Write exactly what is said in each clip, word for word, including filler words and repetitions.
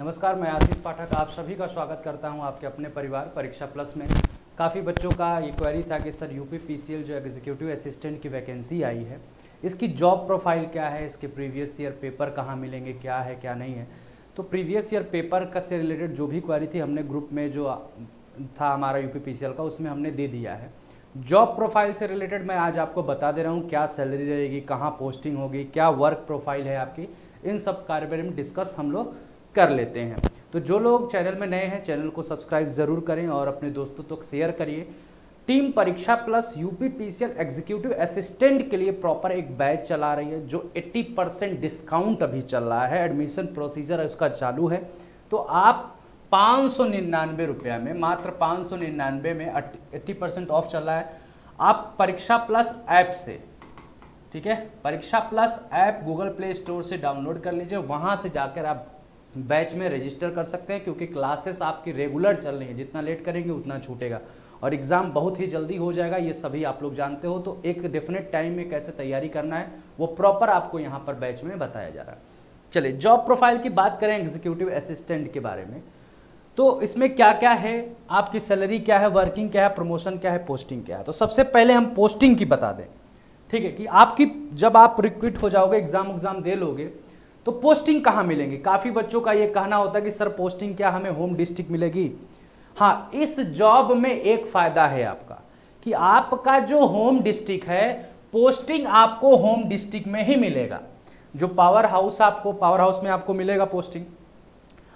नमस्कार, मैं आशीष पाठक आप सभी का स्वागत करता हूं आपके अपने परिवार परीक्षा प्लस में। काफ़ी बच्चों का ये क्वेरी था कि सर यूपीपीसीएल जो एग्जीक्यूटिव असिस्टेंट की वैकेंसी आई है, इसकी जॉब प्रोफाइल क्या है, इसके प्रीवियस ईयर पेपर कहाँ मिलेंगे, क्या है क्या नहीं है। तो प्रीवियस ईयर पेपर का से रिलेटेड जो भी क्वेरी थी हमने ग्रुप में जो था हमारा यूपीपीसीएल का, उसमें हमने दे दिया है। जॉब प्रोफाइल से रिलेटेड मैं आज आपको बता दे रहा हूँ क्या सैलरी रहेगी, कहाँ पोस्टिंग होगी, क्या वर्क प्रोफाइल है आपकी, इन सब कार्य बारे में डिस्कस हम लोग कर लेते हैं। तो जो लोग चैनल में नए हैं चैनल को सब्सक्राइब ज़रूर करें और अपने दोस्तों तक शेयर करिए। टीम परीक्षा प्लस यूपीपीसीएल एग्जीक्यूटिव असिस्टेंट के लिए प्रॉपर एक बैच चला रही है जो अस्सी परसेंट डिस्काउंट अभी चल रहा है। एडमिशन प्रोसीजर उसका चालू है। तो आप पाँच सौ निन्यानवे रुपया में, मात्र पाँच सौ निन्यानवे में अस्सी परसेंट ऑफ चल रहा है। आप परीक्षा प्लस ऐप से, ठीक है, Pariksha plus app Google Play store से डाउनलोड कर लीजिए, वहाँ से जाकर आप बैच में रजिस्टर कर सकते हैं क्योंकि क्लासेस आपकी रेगुलर चल रही है। जितना लेट करेंगे उतना छूटेगा और एग्ज़ाम बहुत ही जल्दी हो जाएगा, ये सभी आप लोग जानते हो। तो एक डेफिनेट टाइम में कैसे तैयारी करना है वो प्रॉपर आपको यहाँ पर बैच में बताया जा रहा है। चलिए, जॉब प्रोफाइल की बात करें एग्जीक्यूटिव असिस्टेंट के बारे में, तो इसमें क्या क्या है, आपकी सैलरी क्या है, वर्किंग क्या है, प्रमोशन क्या है, पोस्टिंग क्या है। तो सबसे पहले हम पोस्टिंग की बता दें, ठीक है, कि आपकी जब आप रिक्विट हो जाओगे, एग्ज़ाम एग्ज़ाम दे लोगे, तो पोस्टिंग कहाँ मिलेंगे। काफ़ी बच्चों का ये कहना होता है कि सर पोस्टिंग क्या हमें होम डिस्ट्रिक्ट मिलेगी। हाँ, इस जॉब में एक फ़ायदा है आपका कि आपका जो होम डिस्ट्रिक्ट है, पोस्टिंग आपको होम डिस्ट्रिक्ट में ही मिलेगा। जो पावर हाउस, आपको पावर हाउस में आपको मिलेगा पोस्टिंग।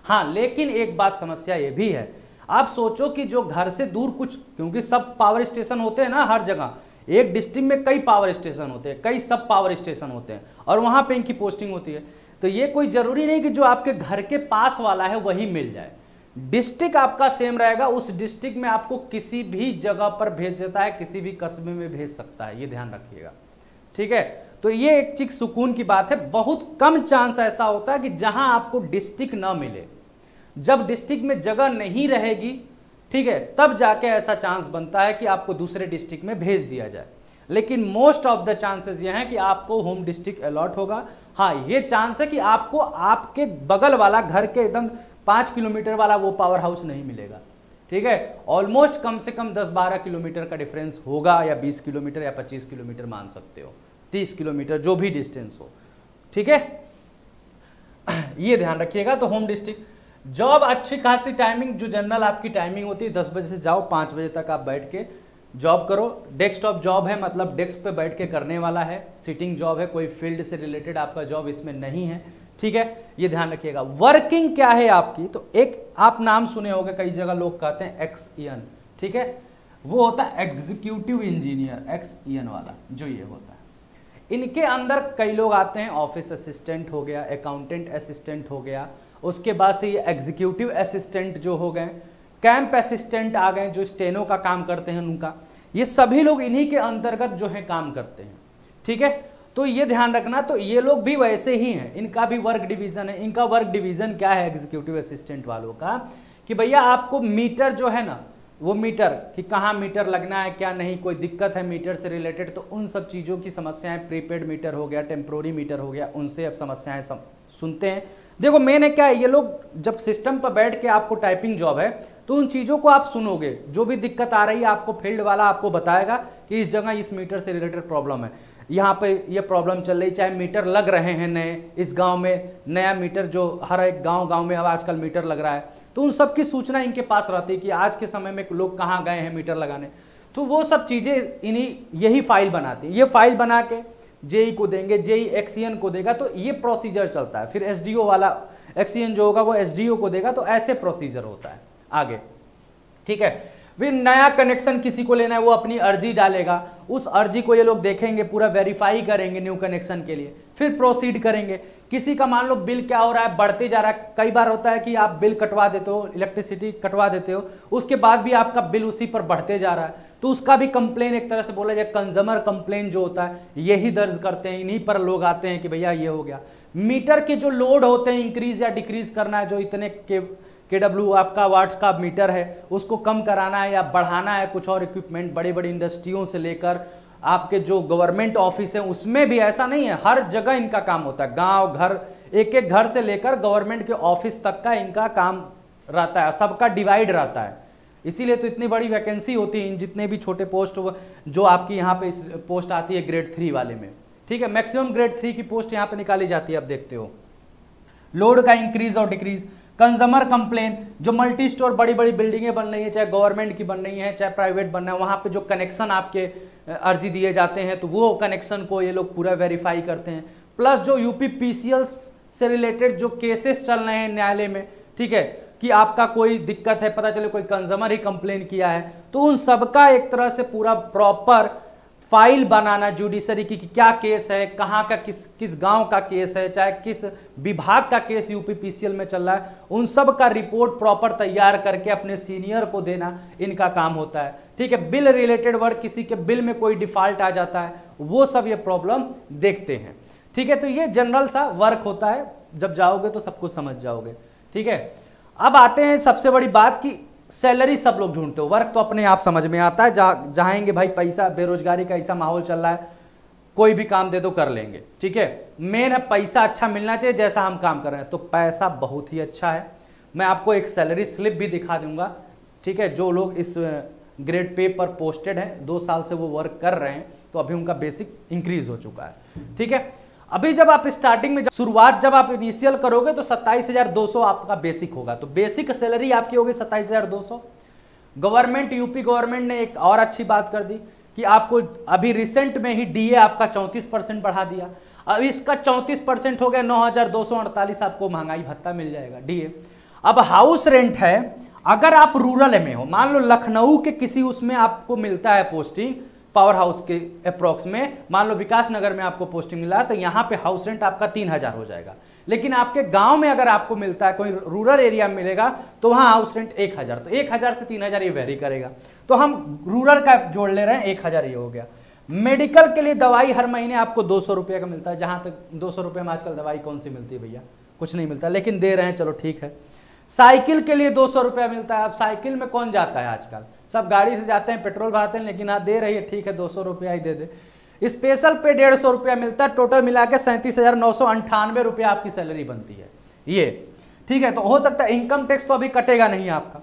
हाँ, लेकिन एक बात समस्या ये भी है, आप सोचो कि जो घर से दूर कुछ, क्योंकि सब पावर स्टेशन होते हैं ना हर जगह, एक डिस्ट्रिक्ट में कई पावर स्टेशन होते हैं, कई सब पावर स्टेशन होते हैं और वहाँ पर इनकी पोस्टिंग होती है। तो ये कोई ज़रूरी नहीं कि जो आपके घर के पास वाला है वही मिल जाए। डिस्ट्रिक्ट आपका सेम रहेगा, उस डिस्ट्रिक्ट में आपको किसी भी जगह पर भेज देता है, किसी भी कस्बे में भेज सकता है, ये ध्यान रखिएगा, ठीक है। तो ये एक चीज सुकून की बात है। बहुत कम चांस ऐसा होता है कि जहां आपको डिस्ट्रिक्ट ना मिले। जब डिस्ट्रिक्ट में जगह नहीं रहेगी, ठीक है, तब जाके ऐसा चांस बनता है कि आपको दूसरे डिस्ट्रिक्ट में भेज दिया जाए। लेकिन मोस्ट ऑफ द चांसेस ये हैं कि आपको होम डिस्ट्रिक्ट अलॉट होगा। हाँ, ये चांस है कि आपको आपके बगल वाला, घर के एकदम पाँच किलोमीटर वाला वो पावर हाउस नहीं मिलेगा, ठीक है। ऑलमोस्ट कम से कम दस बारह किलोमीटर का डिफरेंस होगा, या बीस किलोमीटर या पच्चीस किलोमीटर मान सकते हो, तीस किलोमीटर, जो भी डिस्टेंस हो, ठीक है, ये ध्यान रखिएगा। तो होम डिस्ट्रिक्ट जॉब अच्छी खासी टाइमिंग, जो जनरल आपकी टाइमिंग होती है, दस बजे से जाओ पाँच बजे तक आप बैठ के जॉब करो। डेस्कटॉप जॉब है, मतलब डेस्क पे बैठ के करने वाला है, सिटिंग जॉब है, कोई फील्ड से रिलेटेड आपका जॉब इसमें नहीं है, ठीक है, ये ध्यान रखिएगा। वर्किंग क्या है आपकी, तो एक आप नाम सुने होंगे, कई जगह लोग कहते हैं एक्स ई एन, ठीक है, वो होता है executive engineer, X E N वाला जो ये होता है। इनके अंदर कई लोग आते हैं, ऑफिस असिस्टेंट हो गया, अकाउंटेंट असिस्टेंट हो गया, उसके बाद से ये एग्जीक्यूटिव असिस्टेंट जो हो गए, कैंप असिस्टेंट आ गए जो स्टेनो का काम करते हैं उनका, ये सभी लोग इन्हीं के अंतर्गत जो है काम करते हैं, ठीक है। तो ये ध्यान रखना, तो ये लोग भी वैसे ही हैं, इनका भी वर्क डिवीज़न है। इनका वर्क डिवीज़न क्या है एग्जीक्यूटिव असिस्टेंट वालों का, कि भैया आपको मीटर जो है ना, वो मीटर कि कहाँ मीटर लगना है, क्या नहीं, कोई दिक्कत है मीटर से रिलेटेड, तो उन सब चीज़ों की समस्याएं, प्रीपेड मीटर हो गया, टेम्प्रोरी मीटर हो गया, उनसे अब समस्याएं सम, सुनते हैं। देखो मैंने क्या है, ये लोग जब सिस्टम पर बैठ के, आपको टाइपिंग जॉब है तो उन चीज़ों को आप सुनोगे, जो भी दिक्कत आ रही है आपको फील्ड वाला आपको बताएगा कि इस जगह इस मीटर से रिलेटेड प्रॉब्लम है, यहाँ पे ये प्रॉब्लम चल रही, चाहे मीटर लग रहे हैं नए, इस गांव में नया मीटर जो हर एक गांव गांव में अब आजकल मीटर लग रहा है, तो उन सब की सूचना इनके पास रहती है कि आज के समय में लोग कहाँ गए हैं मीटर लगाने। तो वो सब चीज़ें इन्हीं, यही फाइल बनाती है, ये फाइल बना के जेई को देंगे, जेई एक्स ई एन को देगा, तो ये प्रोसीजर चलता है। फिर एस डी ओ वाला, एक्स ई एन जो होगा वो एस डी ओ को देगा, तो ऐसे प्रोसीजर होता है आगे, ठीक है। फिर नया कनेक्शन किसी को लेना है, वो अपनी अर्जी डालेगा, उस अर्जी को ये लोग देखेंगे, पूरा वेरीफाई करेंगे न्यू कनेक्शन के लिए, फिर प्रोसीड करेंगे। किसी का मान लो बिल क्या हो रहा है, बढ़ते जा रहा है, कई बार होता है कि आप बिल कटवा देते हो, इलेक्ट्रिसिटी कटवा देते हो, उसके बाद भी आपका बिल उसी पर बढ़ते जा रहा है, तो उसका भी कंप्लेन, एक तरह से बोला जाए कंज्यूमर कंप्लेन जो होता है, यही दर्ज करते हैं, इन्हीं पर लोग आते हैं कि भैया ये हो गया। मीटर के जो लोड होते हैं, इंक्रीज या डिक्रीज करना है, जो इतने के के डब्ल्यू आपका वाट्स का मीटर है, उसको कम कराना है या बढ़ाना है, कुछ और इक्विपमेंट, बड़ी बड़ी इंडस्ट्रियों से लेकर आपके जो गवर्नमेंट ऑफिस हैं उसमें भी, ऐसा नहीं है हर जगह इनका काम होता है, गांव, घर, एक एक घर से लेकर गवर्नमेंट के ऑफिस तक का इनका काम रहता है, सबका डिवाइड रहता है। इसीलिए तो इतनी बड़ी वैकेंसी होती है इन जितने भी छोटे पोस्ट जो आपकी यहाँ पे पोस्ट आती है ग्रेड थ्री वाले में, ठीक है। मैक्सिमम ग्रेड थ्री की पोस्ट यहाँ पे निकाली जाती है। आप देखते हो लोड का इंक्रीज और डिक्रीज, कंज्यूमर कंप्लेन, जो मल्टी स्टोर बड़ी बड़ी बिल्डिंगें बन रही है, चाहे गवर्नमेंट की बन रही है चाहे प्राइवेट बनना है, वहाँ पे जो कनेक्शन आपके अर्जी दिए जाते हैं तो वो कनेक्शन को ये लोग पूरा वेरीफाई करते हैं। प्लस जो यूपीपीसीएल से रिलेटेड जो केसेस चल रहे हैं न्यायालय में, ठीक है, कि आपका कोई दिक्कत है, पता चले कोई कंज्यूमर ही कंप्लेन किया है, तो उन सबका एक तरह से पूरा प्रॉपर फाइल बनाना जुडिशरी की कि क्या केस है, कहाँ का, किस किस गांव का केस है, चाहे किस विभाग का केस यूपीपीसीएल में चल रहा है, उन सब का रिपोर्ट प्रॉपर तैयार करके अपने सीनियर को देना इनका काम होता है, ठीक है। बिल रिलेटेड वर्क, किसी के बिल में कोई डिफॉल्ट आ जाता है, वो सब ये प्रॉब्लम देखते हैं, ठीक है। तो ये जनरल सा वर्क होता है, जब जाओगे तो सब कुछ समझ जाओगे, ठीक है। अब आते हैं सबसे बड़ी बात कि सैलरी सब लोग ढूंढते हो, वर्क तो अपने आप समझ में आता है, जा, जाएंगे भाई, पैसा, बेरोजगारी का ऐसा माहौल चल रहा है, कोई भी काम दे दो कर लेंगे, ठीक है। मेन है पैसा अच्छा मिलना चाहिए जैसा हम काम कर रहे हैं, तो पैसा बहुत ही अच्छा है। मैं आपको एक सैलरी स्लिप भी दिखा दूंगा, ठीक है। जो लोग इस ग्रेड पे पर पोस्टेड हैं, दो साल से वो वर्क कर रहे हैं, तो अभी उनका बेसिक इंक्रीज हो चुका है, ठीक है। अभी जब आप स्टार्टिंग में शुरुआत जब आप इनिशियल करोगे तो सत्ताईस हज़ार दो सौ आपका बेसिक होगा, तो बेसिक सैलरी आपकी होगी सत्ताईस हज़ार दो सौ। गवर्नमेंट, यूपी गवर्नमेंट ने एक और अच्छी बात कर दी कि आपको अभी रिसेंट में ही डीए आपका चौंतीस परसेंट बढ़ा दिया, अब इसका चौंतीस परसेंट हो गया नौ हज़ार दो सौ अड़तालीस, आपको महंगाई भत्ता मिल जाएगा डीए। अब हाउस रेंट है, अगर आप रूरल में हो, मान लो लखनऊ के किसी उसमें आपको मिलता है पोस्टिंग, पावर हाउस के अप्रॉक्स में, मान लो विकास नगर में आपको पोस्टिंग मिला है, तो यहाँ पे हाउस रेंट आपका तीन हजार हो जाएगा। लेकिन आपके गांव में अगर आपको मिलता है, कोई रूरल एरिया में मिलेगा, तो वहाँ हाउस रेंट एक हजार, तो एक हजार से तीन हजार ये वेरी करेगा, तो हम रूरल का जोड़ ले रहे हैं, एक हजार ये हो गया। मेडिकल के लिए दवाई हर महीने आपको दो सौ रुपये का मिलता है, जहाँ तक दो सौ रुपये में आजकल दवाई कौन सी मिलती है भैया, कुछ नहीं मिलता, लेकिन दे रहे हैं, चलो ठीक है। साइकिल के लिए दो सौ रुपया मिलता है, अब साइकिल में कौन जाता है आजकल, सब गाड़ी से जाते हैं, पेट्रोल भराते हैं, लेकिन हाँ दे रही है, ठीक है दो सौ रुपया ही दे दे। स्पेशल पे डेढ़ सौ रुपया मिलता है, टोटल मिला के सैंतीस हज़ार नौ सौ अंठानवे रुपया आपकी सैलरी बनती है ये, ठीक है। तो हो सकता है इनकम टैक्स तो अभी कटेगा नहीं आपका,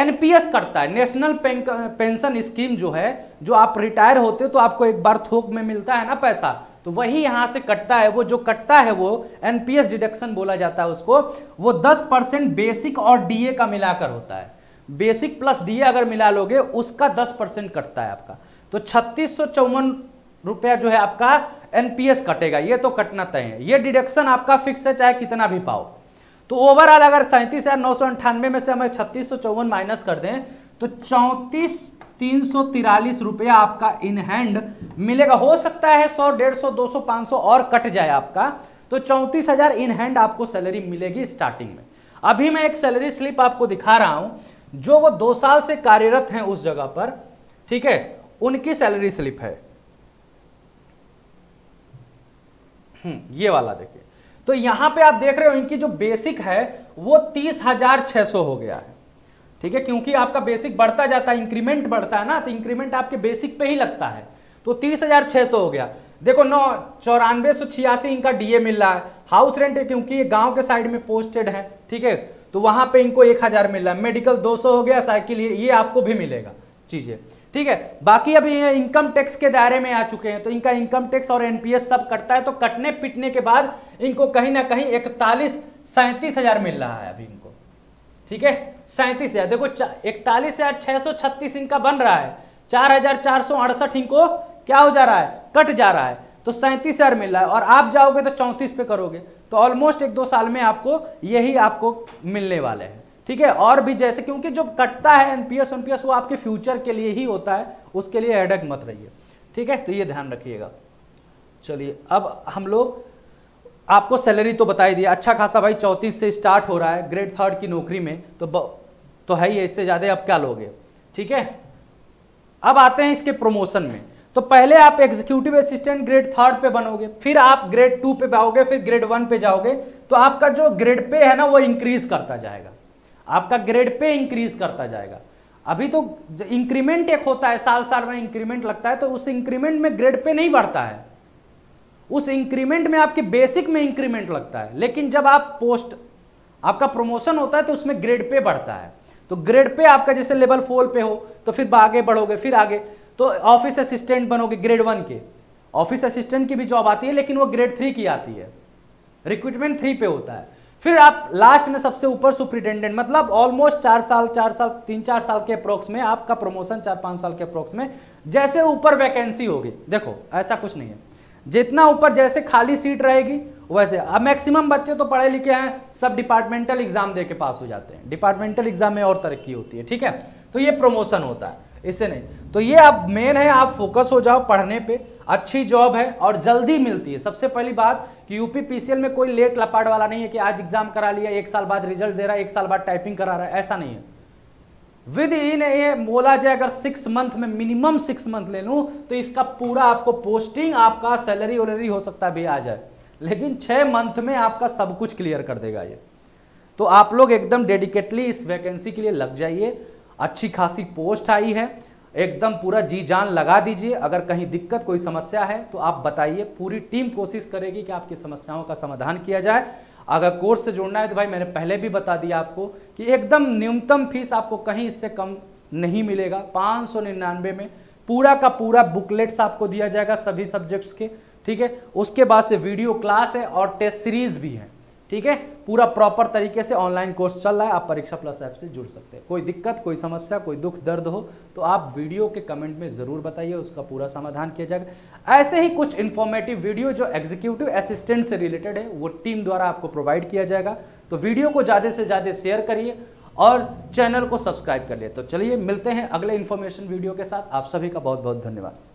एनपीएस कटता है, नेशनल पेंशन स्कीम जो है, जो आप रिटायर होते हो तो आपको एक बार थोक में मिलता है ना पैसा, तो वही यहाँ से कटता है, वो जो कटता है वो एनपीएस डिडक्शन बोला जाता है उसको, वो दस परसेंट बेसिक और डीए का मिलाकर होता है, बेसिक प्लस डीए अगर मिला लोगे उसका दस परसेंट कटता है आपका, तो छत्तीस सौ चौवन रुपया जो है आपका एनपीएस कटेगा, ये तो कटना तय है, ये डिडक्शन आपका फिक्स है, चाहे कितना भी पाओ। तो ओवरऑल अगर सैंतीस हजार नौ सौ अंठानवे में से हमें छत्तीस सौ चौवन माइनस कर दें तो चौंतीस तीन सौ तिरालीस रुपया आपका इन हैंड मिलेगा। हो सकता है सौ डेढ़ सौ दो सौ पाँच सौ और कट जाए आपका, तो चौंतीस हजार इन हैंड आपको सैलरी मिलेगी स्टार्टिंग में। अभी मैं एक सैलरी स्लिप आपको दिखा रहा हूं, जो वो दो साल से कार्यरत हैं उस जगह पर, ठीक है, उनकी सैलरी स्लिप है, ये वाला देखिए। तो यहां पे आप देख रहे हो इनकी जो बेसिक है वो तीस हजार छह सौ हो गया है, ठीक है, क्योंकि आपका बेसिक बढ़ता जाता है, इंक्रीमेंट बढ़ता है ना, तो इंक्रीमेंट आपके बेसिक पे ही लगता है, तो तीस हजार छह सौ हो गया। देखो नौ चौरानवे सौ छियासी इनका डीए मिल रहा है, हाउस रेंट है क्योंकि ये गांव के साइड में पोस्टेड है, ठीक है, तो वहां पे इनको एक हजार मिल रहा है, मेडिकल दो सौ हो गया, साइकिल ये, ये आपको भी मिलेगा चीजें, ठीक है। बाकी अभी इनकम टैक्स के दायरे में आ चुके हैं, तो इनका इनकम टैक्स और एनपीएस सब कटता है, तो कटने पिटने के बाद इनको कहीं ना कहीं इकतालीस सैंतीस हजार मिल रहा है अभी इनको, ठीक है, सैंतीस हजार, देखो इकतालीस हजार छह सौ छत्तीस इनका बन रहा है, चार हजार चार सौ अड़सठ इनको क्या हो जा रहा है, कट जा रहा है, तो सैंतीस हजार मिल रहा है, और आप जाओगे तो चौंतीस पे करोगे, तो ऑलमोस्ट एक दो साल में आपको यही आपको मिलने वाले हैं, ठीक है। और भी जैसे, क्योंकि जो कटता है एनपीएस एनपीएस वो आपके फ्यूचर के लिए ही होता है, उसके लिए हेडक मत रहिए, ठीक है, तो ये ध्यान रखिएगा। चलिए अब हम लोग आपको सैलरी तो बता ही दिया, अच्छा खासा भाई चौंतीस से स्टार्ट हो रहा है ग्रेड थर्ड की नौकरी में, तो तो है ही, इससे ज़्यादा आप क्या लोगे, ठीक है। अब आते हैं इसके प्रमोशन में, तो पहले आप एग्जीक्यूटिव असिस्टेंट ग्रेड थर्ड पे बनोगे, फिर आप ग्रेड टू पे आओगे, फिर ग्रेड वन पे जाओगे, तो आपका जो ग्रेड पे है ना वो इंक्रीज करता जाएगा, आपका ग्रेड पे इंक्रीज करता जाएगा। अभी तो इंक्रीमेंट एक होता है, साल साल में इंक्रीमेंट लगता है, तो उस इंक्रीमेंट में ग्रेड पे नहीं बढ़ता है, उस इंक्रीमेंट में आपके बेसिक में इंक्रीमेंट लगता है, लेकिन जब आप पोस्ट आपका प्रमोशन होता है तो उसमें ग्रेड पे बढ़ता है। तो ग्रेड पे आपका जैसे लेवल फोर पे हो तो फिर आगे बढ़ोगे, फिर आगे तो ऑफिस असिस्टेंट बनोगे। ग्रेड वन के ऑफिस असिस्टेंट की भी जॉब आती है, लेकिन वो ग्रेड थ्री की आती है, रिक्रूटमेंट थ्री पे होता है। फिर आप लास्ट में सबसे ऊपर सुपरिटेंडेंट, मतलब ऑलमोस्ट चार साल चार साल तीन चार साल के अप्रोक्स में आपका प्रमोशन, चार पाँच साल के अप्रोक्स में जैसे ऊपर वैकेंसी होगी। देखो ऐसा कुछ नहीं है, जितना ऊपर जैसे खाली सीट रहेगी वैसे। अब मैक्सिमम बच्चे तो पढ़े लिखे हैं, सब डिपार्टमेंटल एग्जाम दे के पास हो जाते हैं। डिपार्टमेंटल एग्जाम में और तरक्की होती है, ठीक है। तो ये प्रमोशन होता है, इससे नहीं। तो ये अब मेन है, आप फोकस हो जाओ पढ़ने पे, अच्छी जॉब है और जल्दी मिलती है। सबसे पहली बात कि यूपीपीसीएल में कोई लेट लपाट वाला नहीं है कि आज एग्जाम करा लिया, एक साल बाद रिजल्ट दे रहा है, एक साल बाद टाइपिंग करा रहा है, ऐसा नहीं है। विद इन ये बोला जाए अगर सिक्स मंथ में, मिनिमम सिक्स मंथ ले लूँ तो इसका पूरा आपको पोस्टिंग, आपका सैलरी वैलरी हो सकता भी आ जाए, लेकिन छः मंथ में आपका सब कुछ क्लियर कर देगा ये। तो आप लोग एकदम डेडिकेटली इस वैकेंसी के लिए लग जाइए। अच्छी खासी पोस्ट आई है, एकदम पूरा जी जान लगा दीजिए। अगर कहीं दिक्कत कोई समस्या है तो आप बताइए, पूरी टीम कोशिश करेगी कि आपकी समस्याओं का समाधान किया जाए। अगर कोर्स से जुड़ना है तो भाई मैंने पहले भी बता दिया आपको कि एकदम न्यूनतम फीस आपको कहीं इससे कम नहीं मिलेगा। पाँच सौ निन्यानवे में पूरा का पूरा बुकलेट्स आपको दिया जाएगा सभी सब्जेक्ट्स के, ठीक है। उसके बाद से वीडियो क्लास है और टेस्ट सीरीज भी है, ठीक है। पूरा प्रॉपर तरीके से ऑनलाइन कोर्स चल रहा है। आप परीक्षा प्लस ऐप से जुड़ सकते हैं। कोई दिक्कत, कोई समस्या, कोई दुख दर्द हो तो आप वीडियो के कमेंट में ज़रूर बताइए, उसका पूरा समाधान किया जाएगा। ऐसे ही कुछ इन्फॉर्मेटिव वीडियो जो एग्जीक्यूटिव असिस्टेंट से रिलेटेड है वो टीम द्वारा आपको प्रोवाइड किया जाएगा। तो वीडियो को ज़्यादा से ज़्यादा शेयर करिए और चैनल को सब्सक्राइब करिए। तो चलिए मिलते हैं अगले इन्फॉर्मेशन वीडियो के साथ। आप सभी का बहुत बहुत धन्यवाद।